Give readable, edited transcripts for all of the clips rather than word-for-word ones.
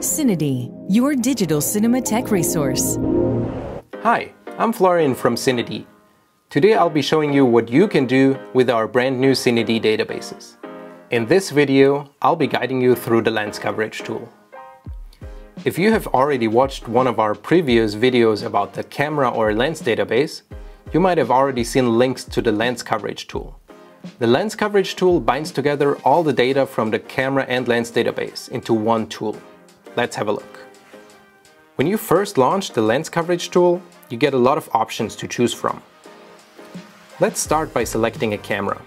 CineD, your digital cinema tech resource. Hi, I'm Florian from CineD. Today I'll be showing you what you can do with our brand new CineD databases. In this video, I'll be guiding you through the lens coverage tool. If you have already watched one of our previous videos about the camera or lens database, you might have already seen links to the lens coverage tool. The lens coverage tool binds together all the data from the camera and lens database into one tool. Let's have a look. When you first launch the lens coverage tool, you get a lot of options to choose from. Let's start by selecting a camera.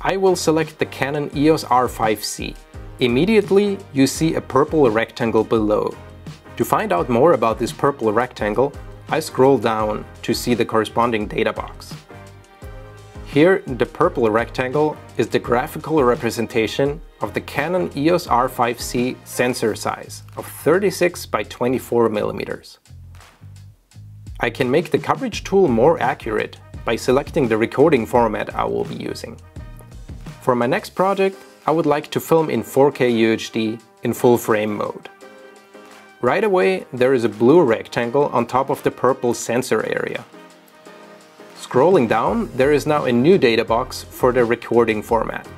I will select the Canon EOS R5C. Immediately, you see a purple rectangle below. To find out more about this purple rectangle, I scroll down to see the corresponding data box. Here, the purple rectangle is the graphical representation of the Canon EOS R5C sensor size of 36 by 24 millimeters. I can make the coverage tool more accurate by selecting the recording format I will be using. For my next project, I would like to film in 4K UHD in full frame mode. Right away, there is a blue rectangle on top of the purple sensor area. Scrolling down, there is now a new data box for the recording format.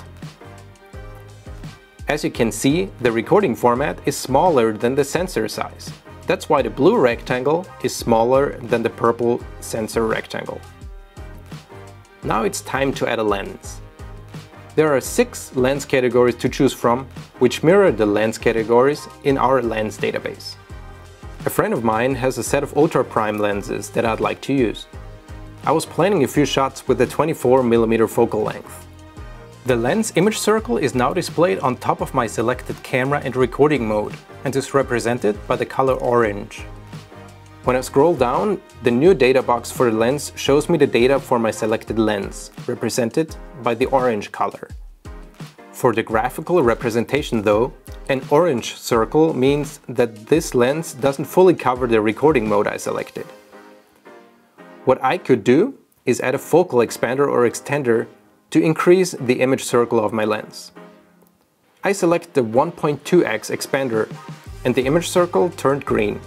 As you can see, the recording format is smaller than the sensor size. That's why the blue rectangle is smaller than the purple sensor rectangle. Now it's time to add a lens. There are 6 lens categories to choose from, which mirror the lens categories in our lens database. A friend of mine has a set of Ultra Prime lenses that I'd like to use. I was planning a few shots with a 24mm focal length. The lens image circle is now displayed on top of my selected camera and recording mode and is represented by the color orange. When I scroll down, the new data box for the lens shows me the data for my selected lens, represented by the orange color. For the graphical representation though, an orange circle means that this lens doesn't fully cover the recording mode I selected. What I could do is add a focal expander or extender to increase the image circle of my lens. I select the 1.2x expander and the image circle turned green.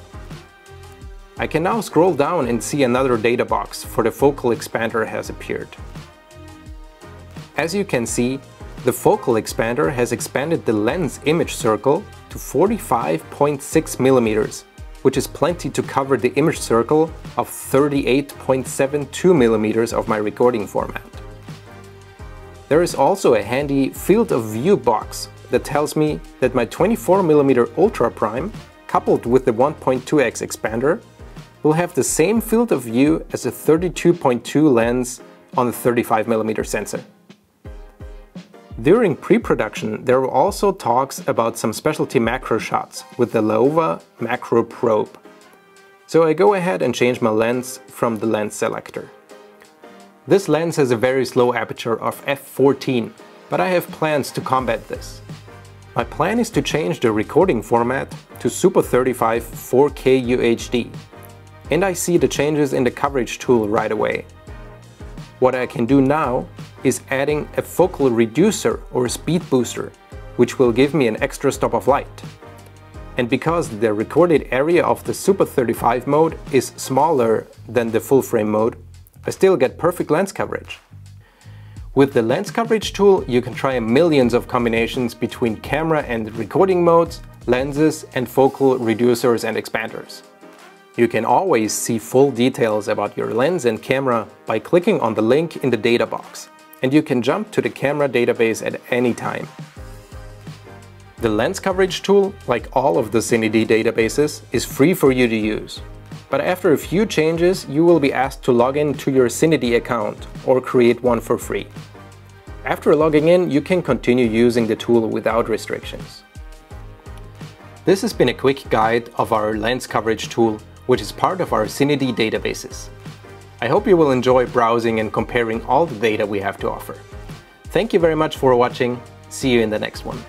I can now scroll down and see another data box for the focal expander has appeared. As you can see, the focal expander has expanded the lens image circle to 45.6 millimeters, which is plenty to cover the image circle of 38.72 millimeters of my recording format. There is also a handy field of view box that tells me that my 24mm Ultra Prime, coupled with the 1.2x expander, will have the same field of view as a 32.2 lens on a 35mm sensor. During pre-production, there were also talks about some specialty macro shots with the Laova macro probe. So I go ahead and change my lens from the lens selector. This lens has a very slow aperture of f/14, but I have plans to combat this. My plan is to change the recording format to Super 35 4K UHD. And I see the changes in the coverage tool right away. What I can do now is adding a focal reducer or speed booster, which will give me an extra stop of light. And because the recorded area of the Super 35 mode is smaller than the full frame mode, I still get perfect lens coverage. With the lens coverage tool, you can try millions of combinations between camera and recording modes, lenses and focal reducers and expanders. You can always see full details about your lens and camera by clicking on the link in the data box, and you can jump to the camera database at any time. The lens coverage tool, like all of the CineD databases, is free for you to use. But after a few changes, you will be asked to log in to your CineD account or create one for free. After logging in, you can continue using the tool without restrictions. This has been a quick guide of our lens coverage tool, which is part of our CineD databases. I hope you will enjoy browsing and comparing all the data we have to offer. Thank you very much for watching. See you in the next one.